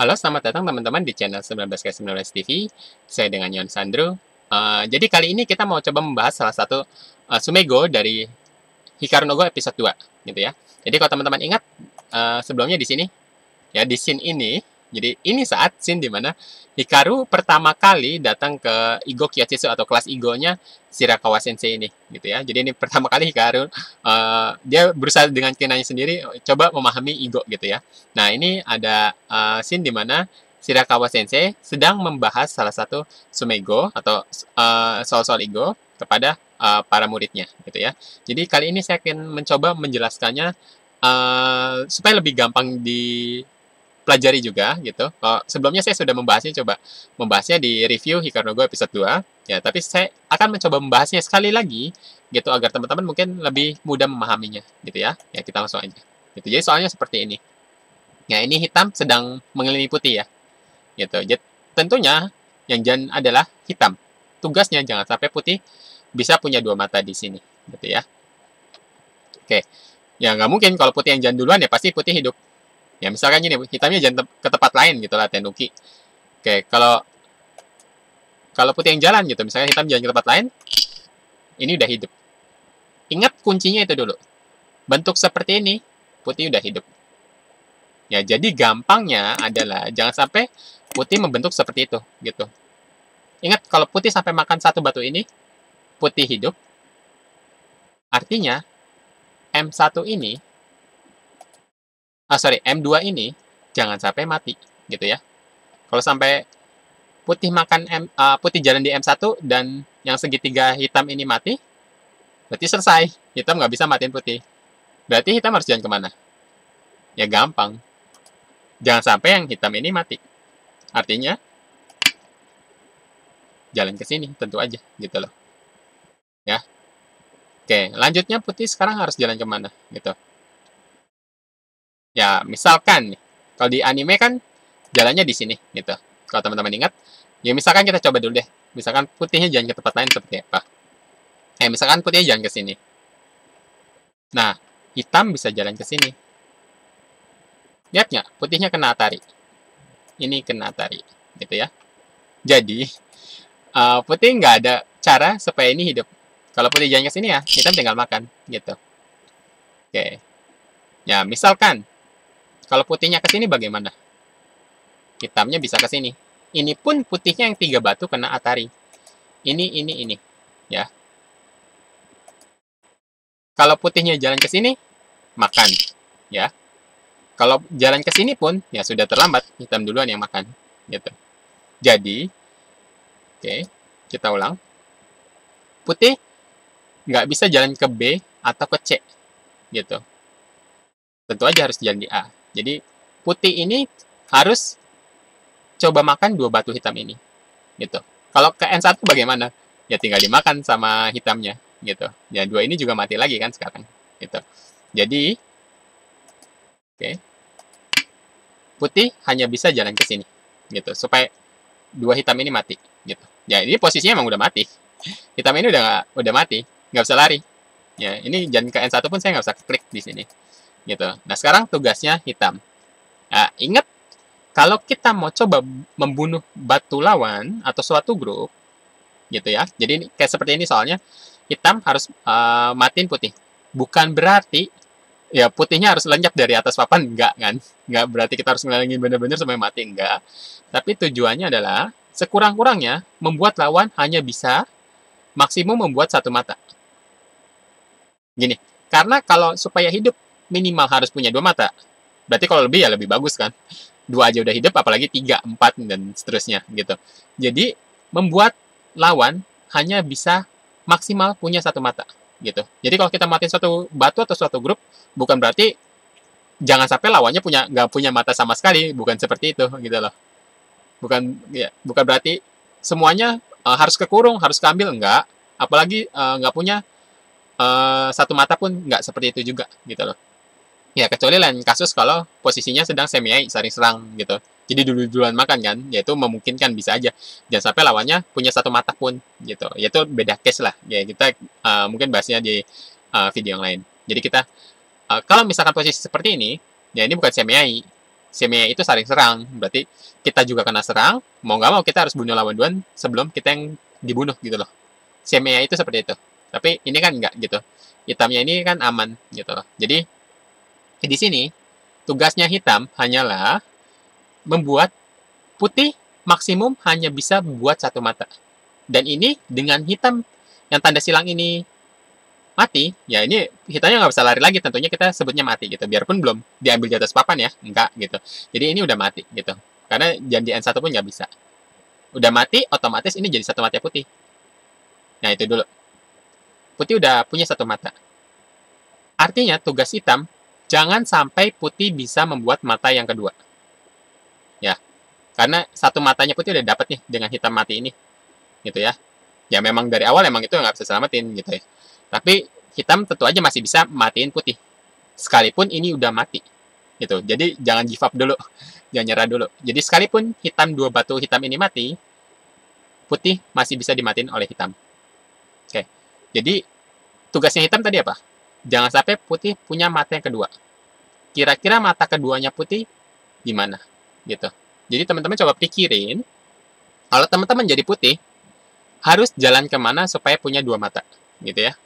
Halo, selamat datang teman-teman di channel 19x19 Tv. Saya dengan Yohan Sandro. Jadi kali ini kita mau coba membahas salah satu Tsumego dari Hikaru no Go episode 2, gitu ya. Jadi kalau teman-teman ingat sebelumnya di sini, ya di scene ini, jadi ini saat scene dimana Hikaru pertama kali datang ke Igo Kiyasu atau kelas Igo-nya Shirakawa Sensei ini, gitu ya. Jadi ini pertama kali Hikaru dia berusaha dengan kenanya sendiri coba memahami Igo, gitu ya. Nah, ini ada scene dimana Shirakawa Sensei sedang membahas salah satu Tsumego atau soal-soal Igo kepada para muridnya, gitu ya. Jadi kali ini saya akan mencoba menjelaskannya supaya lebih gampang di pelajari juga, gitu. Sebelumnya saya sudah membahasnya di review Hikaru no Go episode 2, ya, tapi saya akan mencoba membahasnya sekali lagi, gitu, agar teman-teman mungkin lebih mudah memahaminya, gitu ya. Ya, kita langsung aja. Gitu. Jadi soalnya seperti ini. Ya, ini hitam sedang mengelilingi putih, ya. Gitu. Jadi, tentunya yang jangan adalah hitam. Tugasnya jangan sampai putih bisa punya dua mata di sini, gitu ya. Oke. Ya, nggak mungkin kalau putih yang jangan duluan, ya pasti putih hidup. Ya, misalkan gini, hitamnya jangan ke tempat lain, gitu lah, tenuki. Oke, kalau putih yang jalan, gitu, misalkan hitam jalan ke tempat lain, ini udah hidup. Ingat kuncinya itu dulu. Bentuk seperti ini, putih udah hidup. Ya, jadi gampangnya adalah, jangan sampai putih membentuk seperti itu, gitu. Ingat, kalau putih sampai makan satu batu ini, putih hidup. Artinya, M1 ini, M2 ini jangan sampai mati, gitu ya. Kalau sampai putih makan putih jalan di M1 dan yang segitiga hitam ini mati, berarti selesai. Hitam nggak bisa matiin putih. Berarti hitam harus jalan kemana? Ya gampang. Jangan sampai yang hitam ini mati. Artinya jalan ke sini, tentu aja, gitu loh. Ya. Oke, lanjutnya putih sekarang harus jalan kemana, gitu. Ya, misalkan, kalau di anime kan jalannya di sini, gitu. Kalau teman-teman ingat, ya misalkan kita coba dulu deh. Misalkan putihnya jalan ke tempat lain seperti apa. Misalkan putihnya jalan ke sini. Nah, hitam bisa jalan ke sini. Lihat nggak? Putihnya kena atari. Ini kena atari, gitu ya. Jadi, putih nggak ada cara supaya ini hidup. Kalau putih jalan ke sini ya, hitam tinggal makan, gitu. Oke. Ya, misalkan, kalau putihnya ke sini bagaimana? Hitamnya bisa ke sini. Ini pun putihnya yang tiga batu kena atari. Ini. Ya. Kalau putihnya jalan ke sini, makan. Ya. Kalau jalan ke sini pun, ya sudah terlambat. Hitam duluan yang makan. Gitu. Jadi, oke, kita ulang. Putih nggak bisa jalan ke B atau ke C. Gitu. Tentu aja harus jalan di A. Jadi, putih ini harus coba makan dua batu hitam ini. Gitu. Kalau ke N1 bagaimana? Ya tinggal dimakan sama hitamnya, gitu. Ya dua ini juga mati lagi kan sekarang, gitu. Jadi, oke. Putih hanya bisa jalan ke sini, gitu. Supaya dua hitam ini mati, gitu. Ya ini posisinya emang udah mati. Hitam ini udah mati, nggak bisa lari. Ya, ini jalan ke N1 pun saya nggak bisa klik di sini. Gitu. Nah, sekarang tugasnya hitam. Nah, ingat, kalau kita mau coba membunuh batu lawan atau suatu grup, gitu ya. Jadi, kayak seperti ini soalnya, hitam harus matiin putih. Bukan berarti, ya putihnya harus lenyap dari atas papan, enggak kan? Enggak berarti kita harus ngelangin benar-benar sampai mati, enggak. Tapi tujuannya adalah, sekurang-kurangnya, membuat lawan hanya bisa maksimum membuat satu mata. Gini, karena kalau supaya hidup, minimal harus punya dua mata. Berarti kalau lebih ya lebih bagus kan. Dua aja udah hidup, apalagi 3, 4, dan seterusnya gitu. Jadi, membuat lawan hanya bisa maksimal punya satu mata gitu. Jadi kalau kita matiin suatu batu atau suatu grup, bukan berarti jangan sampai lawannya nggak punya mata sama sekali. Bukan seperti itu gitu loh. Bukan berarti semuanya harus kekurung, harus keambil, enggak. Apalagi nggak punya satu mata pun nggak seperti itu juga gitu loh. Ya, kecuali lain kasus kalau posisinya sedang semeai, saling serang, gitu. Jadi duluan makan, kan? Yaitu memungkinkan, bisa aja. Jangan sampai lawannya punya satu mata pun, gitu. Yaitu beda case lah. Ya, kita mungkin bahasnya di video yang lain. Jadi kita, kalau misalkan posisi seperti ini, ya ini bukan semeai. semeai itu saling serang. Berarti kita juga kena serang, mau nggak mau kita harus bunuh lawan duluan sebelum kita yang dibunuh gitu loh. Semeai itu seperti itu. Tapi ini kan nggak gitu. Hitamnya ini kan aman gitu loh. Jadi di sini tugasnya hitam hanyalah membuat putih maksimum hanya bisa buat satu mata. Dan ini dengan hitam yang tanda silang ini mati, ya ini hitamnya nggak bisa lari lagi, tentunya kita sebutnya mati gitu. Biarpun belum diambil di atas papan ya, enggak gitu. Jadi ini udah mati gitu. Karena jadi N1 pun nggak bisa. Udah mati, otomatis ini jadi satu mata putih. Nah itu dulu. Putih udah punya satu mata. Artinya tugas hitam, jangan sampai putih bisa membuat mata yang kedua. Ya, karena satu matanya putih udah dapet nih dengan hitam mati ini. Gitu ya. Ya memang dari awal emang itu nggak bisa selamatin gitu ya. Tapi hitam tentu aja masih bisa matiin putih. Sekalipun ini udah mati. Gitu. Jadi jangan give up dulu. Jangan nyerah dulu. Jadi sekalipun hitam dua batu hitam ini mati, putih masih bisa dimatiin oleh hitam. Oke. Jadi tugasnya hitam tadi apa? Jangan sampai putih punya mata yang kedua. Kira-kira mata keduanya putih di mana? Gitu. Jadi teman-teman coba pikirin, kalau teman-teman jadi putih, harus jalan kemana supaya punya dua mata? Gitu ya.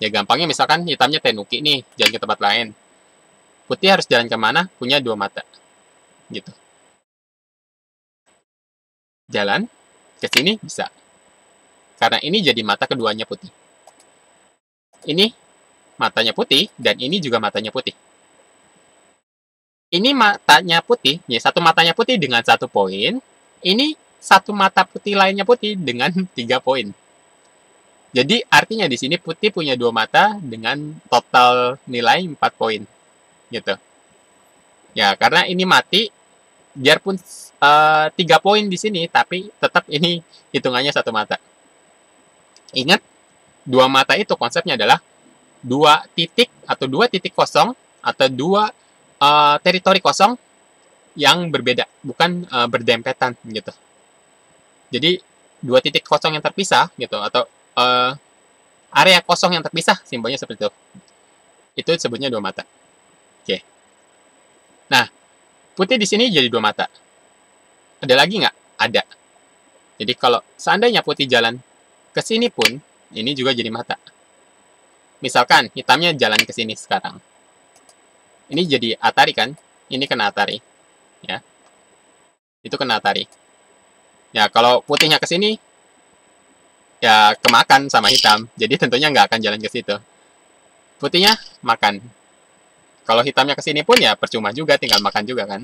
Ya gampangnya misalkan hitamnya tenuki nih, jalan ke tempat lain. Putih harus jalan kemana? Punya dua mata. Gitu. Jalan ke sini bisa. Karena ini jadi mata keduanya putih. Ini matanya putih, dan ini juga matanya putih. Ini matanya putih, ya satu matanya putih dengan satu poin. Ini satu mata putih lainnya putih dengan 3 poin. Jadi artinya di sini putih punya dua mata dengan total nilai 4 poin. Gitu. Ya karena ini mati, biarpun 3 poin di sini, tapi tetap ini hitungannya satu mata. Ingat, dua mata itu konsepnya adalah 2 titik atau 2 titik kosong atau 2 teritori kosong yang berbeda, bukan berdempetan gitu. Jadi 2 titik kosong yang terpisah gitu atau area kosong yang terpisah, simbolnya seperti itu. Itu sebutnya dua mata. Oke. Nah, putih di sini jadi dua mata. Ada lagi nggak? Ada. Jadi kalau seandainya putih jalan ke sini pun, ini juga jadi mata. Misalkan hitamnya jalan ke sini sekarang. Ini jadi atari kan? Ini kena atari. Ya. Itu kena atari. Ya, kalau putihnya ke sini, ya kemakan sama hitam. Jadi tentunya nggak akan jalan ke situ. Putihnya makan. Kalau hitamnya ke sini pun ya percuma juga, tinggal makan juga kan.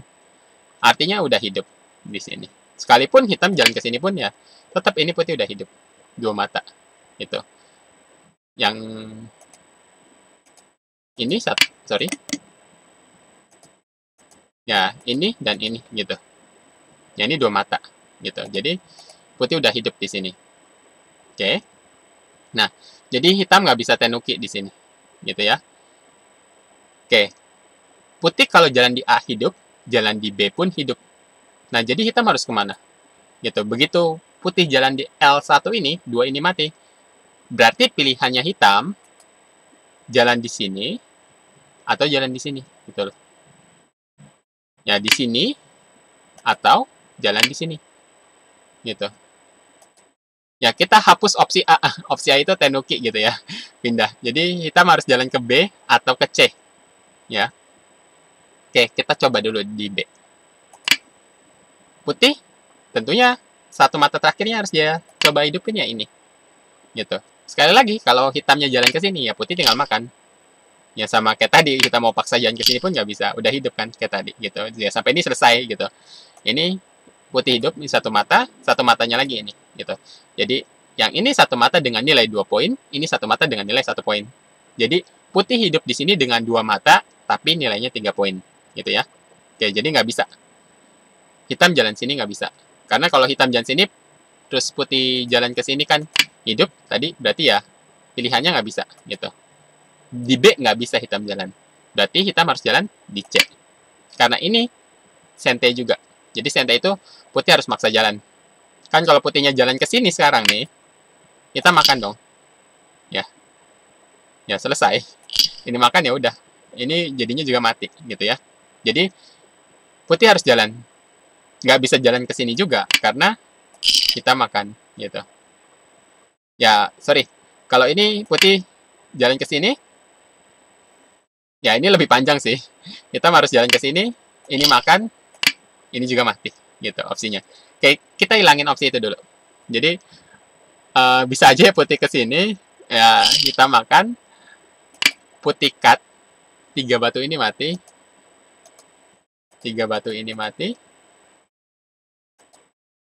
Artinya udah hidup di sini. Sekalipun hitam jalan ke sini pun ya, tetap ini putih udah hidup. Dua mata. Itu. Yang ini satu, sorry. Ya, ini dan ini, gitu. Ya, ini dua mata, gitu. Jadi, putih udah hidup di sini. Oke. Nah, jadi hitam nggak bisa tenuki di sini, gitu ya. Oke. Putih kalau jalan di A hidup, jalan di B pun hidup. Nah, jadi hitam harus kemana? Gitu, begitu putih jalan di L1 ini, dua ini mati. Berarti pilihannya hitam, jalan di sini, atau jalan di sini, gitu loh. Ya, di sini, atau jalan di sini, gitu. Ya, kita hapus opsi A. Opsi A itu tenuki, gitu ya. Pindah. Jadi, hitam harus jalan ke B, atau ke C. Ya. Oke, kita coba dulu di B. Putih, tentunya satu mata terakhirnya harus dia coba hidupin ya ini. Gitu. Sekali lagi, kalau hitamnya jalan ke sini, ya putih tinggal makan. Ya sama kayak tadi, kita mau paksa jalan ke sini pun nggak bisa. Udah hidup kan, kayak tadi. Gitu. Ya, sampai ini selesai, gitu. Ini putih hidup, ini satu mata, satu matanya lagi ini. Gitu. Jadi, yang ini satu mata dengan nilai 2 poin, ini satu mata dengan nilai 1 poin. Jadi, putih hidup di sini dengan 2 mata, tapi nilainya 3 poin. Gitu ya. Oke, jadi nggak bisa. Hitam jalan sini nggak bisa. Karena kalau hitam jalan sini, terus putih jalan ke sini kan, hidup tadi berarti ya pilihannya nggak bisa gitu. Di B nggak bisa hitam jalan. Berarti hitam harus jalan di C. Karena ini sente juga. Jadi sente itu putih harus maksa jalan. Kan kalau putihnya jalan ke sini sekarang nih, kita makan dong. Ya. Ya selesai. Ini makan ya udah. Ini jadinya juga mati gitu ya. Jadi Putih harus jalan. Nggak bisa jalan ke sini juga, karena kita makan, gitu. Ya, sorry. Kalau ini putih jalan ke sini, ya ini lebih panjang sih. Hitam harus jalan ke sini, ini makan, ini juga mati, gitu opsinya. Oke, kita hilangin opsi itu dulu. Jadi, bisa aja putih ke sini, ya hitam makan, putih cut, 3 batu ini mati, 3 batu ini mati.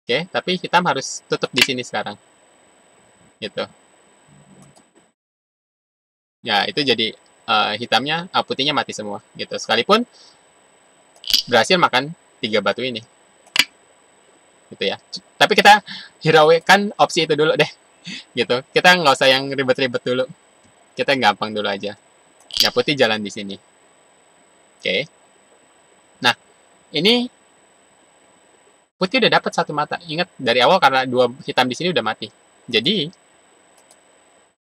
Oke, tapi hitam harus tutup di sini sekarang. Gitu. Ya, itu jadi hitamnya, putihnya mati semua. Gitu. Sekalipun berhasil makan 3 batu ini. Gitu ya. Tapi kita hiraukan opsi itu dulu deh. Gitu. Kita nggak usah yang ribet-ribet dulu. Kita yang gampang dulu aja. Ya, putih jalan di sini. Oke. Nah, ini putih udah dapat 1 mata. Ingat dari awal karena 2 hitam di sini udah mati. Jadi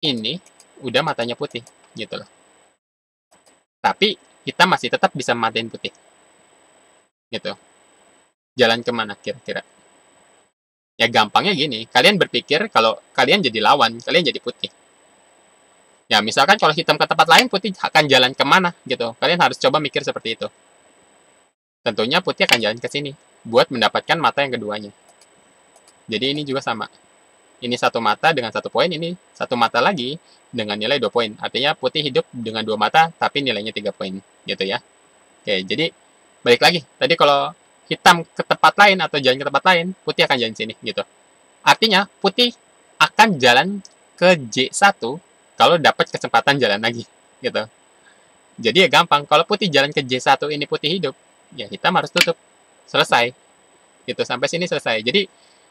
ini udah matanya putih gitu loh. Tapi hitam masih tetap bisa matiin putih. Gitu. Jalan kemana kira-kira? Ya gampangnya gini. Kalian berpikir kalau kalian jadi lawan, kalian jadi putih. Ya misalkan kalau hitam ke tempat lain, putih akan jalan kemana gitu. Kalian harus coba mikir seperti itu. Tentunya putih akan jalan ke sini buat mendapatkan mata yang keduanya. Jadi ini juga sama. Ini 1 mata dengan 1 poin, ini 1 mata lagi dengan nilai 2 poin. Artinya putih hidup dengan 2 mata, tapi nilainya 3 poin. Gitu ya. Oke, jadi balik lagi. Tadi kalau hitam ke tempat lain atau jalan ke tempat lain, putih akan jalan sini. Gitu. Artinya putih akan jalan ke J1 kalau dapat kesempatan jalan lagi. Gitu. Jadi ya gampang. Kalau putih jalan ke J1 ini putih hidup, ya hitam harus tutup. Selesai. Gitu, sampai sini selesai. Jadi,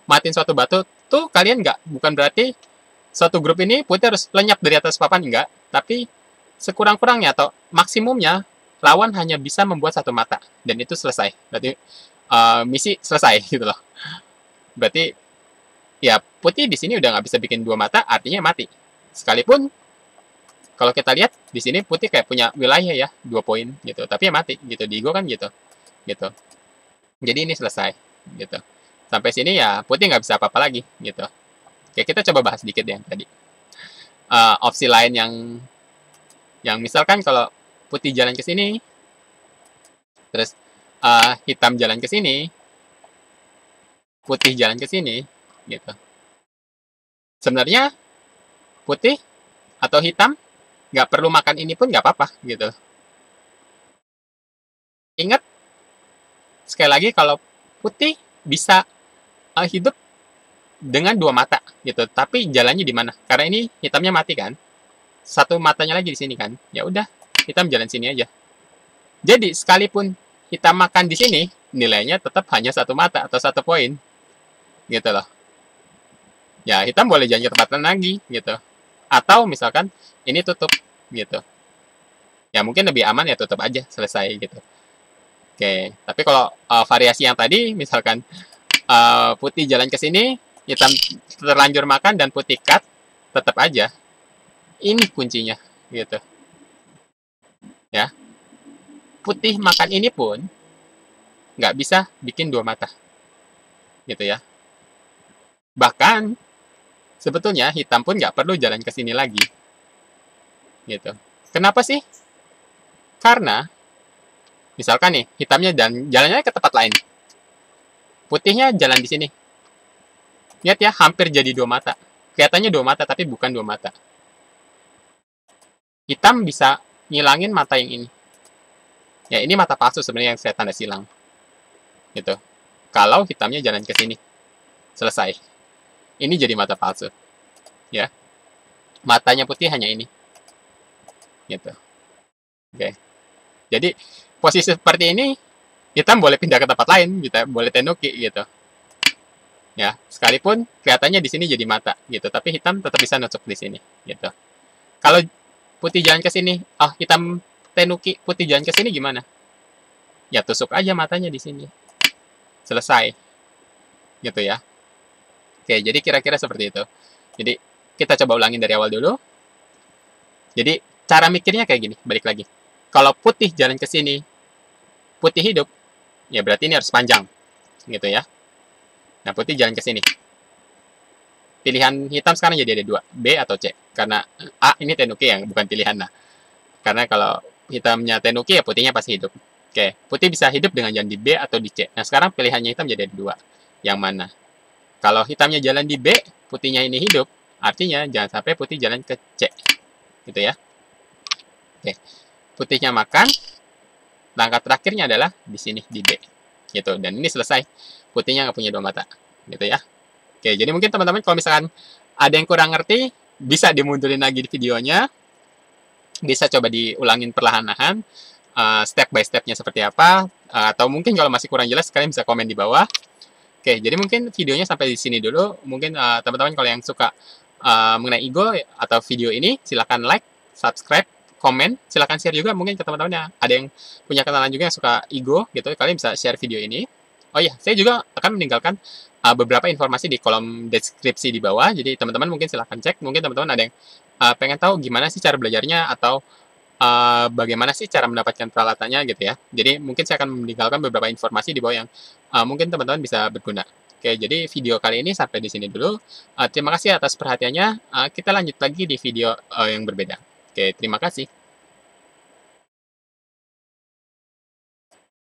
matiin suatu batu tuh kalian nggak. Bukan berarti suatu grup ini putih harus lenyap dari atas papan, nggak. Tapi, sekurang-kurangnya atau maksimumnya, lawan hanya bisa membuat 1 mata. Dan itu selesai. Berarti, misi selesai, gitu loh. Berarti, ya putih di sini udah nggak bisa bikin 2 mata, artinya mati. Sekalipun, kalau kita lihat, di sini putih kayak punya wilayah ya, 2 poin, gitu. Tapi ya mati, gitu. Di Igo kan gitu. Gitu. Jadi ini selesai, gitu. Sampai sini ya putih nggak bisa apa-apa lagi, gitu. Oke, kita coba bahas sedikit yang tadi. Opsi lain yang misalkan kalau putih jalan ke sini, terus hitam jalan ke sini, putih jalan ke sini, gitu. Sebenarnya putih atau hitam nggak perlu makan ini pun nggak apa-apa, gitu. Ingat. Sekali lagi, kalau putih bisa hidup dengan 2 mata, gitu. Tapi jalannya di mana? Karena ini hitamnya mati, kan? 1 matanya lagi di sini, kan? Ya udah, hitam jalan sini aja. Jadi, sekalipun hitam makan di sini, nilainya tetap hanya 1 mata atau 1 poin. Gitu loh. Ya, hitam boleh jalan ke tempat lain lagi, gitu. Atau, misalkan, ini tutup, gitu. Ya, mungkin lebih aman ya tutup aja, selesai, gitu. Oke, tapi kalau variasi yang tadi, misalkan putih jalan ke sini, hitam terlanjur makan, dan putih cut, tetap aja. Ini kuncinya, gitu. Ya, putih makan ini pun nggak bisa bikin 2 mata. Gitu ya. Bahkan, sebetulnya hitam pun nggak perlu jalan ke sini lagi. Gitu. Kenapa sih? Karena misalkan nih, hitamnya dan jalannya ke tempat lain. Putihnya jalan di sini. Lihat ya, hampir jadi 2 mata. Kelihatannya 2 mata, tapi bukan 2 mata. Hitam bisa ngilangin mata yang ini. Ya, ini mata palsu sebenarnya yang saya tanda silang. Gitu. Kalau hitamnya jalan ke sini. Selesai. Ini jadi mata palsu. Ya. Matanya putih hanya ini. Gitu. Oke. Jadi, posisi seperti ini, hitam boleh pindah ke tempat lain, gitu, boleh tenuki, gitu. Ya, sekalipun kelihatannya di sini jadi mata, gitu. Tapi hitam tetap bisa nusuk di sini, gitu. Kalau putih jalan ke sini, hitam tenuki, putih jalan ke sini gimana? Ya, tusuk aja matanya di sini. Selesai. Gitu ya. Oke, jadi kira-kira seperti itu. Jadi, kita coba ulangin dari awal dulu. Jadi, cara mikirnya kayak gini, balik lagi. Kalau putih jalan ke sini, putih hidup, ya berarti ini harus panjang, gitu ya. Nah, putih jalan ke sini. Pilihan hitam sekarang jadi ada dua, B atau C. Karena A ini tenuki yang bukan pilihan. Nah, karena kalau hitamnya tenuki, ya putihnya pasti hidup. Oke, putih bisa hidup dengan jalan di B atau di C. Nah, sekarang pilihannya hitam jadi ada dua. Yang mana? Kalau hitamnya jalan di B, putihnya ini hidup. Artinya, jangan sampai putih jalan ke C. Gitu ya. Oke, putihnya makan. Langkah terakhirnya adalah di sini, di B. Gitu, dan ini selesai. Putihnya nggak punya dua mata. Gitu ya. Oke, jadi mungkin teman-teman kalau misalkan ada yang kurang ngerti, bisa dimundurin lagi di videonya. Bisa coba diulangin perlahan-lahan, step by step-nya seperti apa. Atau mungkin kalau masih kurang jelas, kalian bisa komen di bawah. Oke, jadi mungkin videonya sampai di sini dulu. Mungkin teman-teman kalau yang suka mengenai Igo atau video ini, silahkan like, subscribe, komen. Silahkan share juga mungkin ke teman-teman yang ada yang punya kenalan juga yang suka Igo gitu. Kalian bisa share video ini. Oh iya, saya juga akan meninggalkan beberapa informasi di kolom deskripsi di bawah. Jadi teman-teman mungkin silahkan cek. Mungkin teman-teman ada yang pengen tahu gimana sih cara belajarnya atau bagaimana sih cara mendapatkan peralatannya gitu ya. Jadi mungkin saya akan meninggalkan beberapa informasi di bawah yang mungkin teman-teman bisa berguna. Oke, jadi video kali ini sampai di sini dulu. Terima kasih atas perhatiannya. Kita lanjut lagi di video yang berbeda. Oke, terima kasih.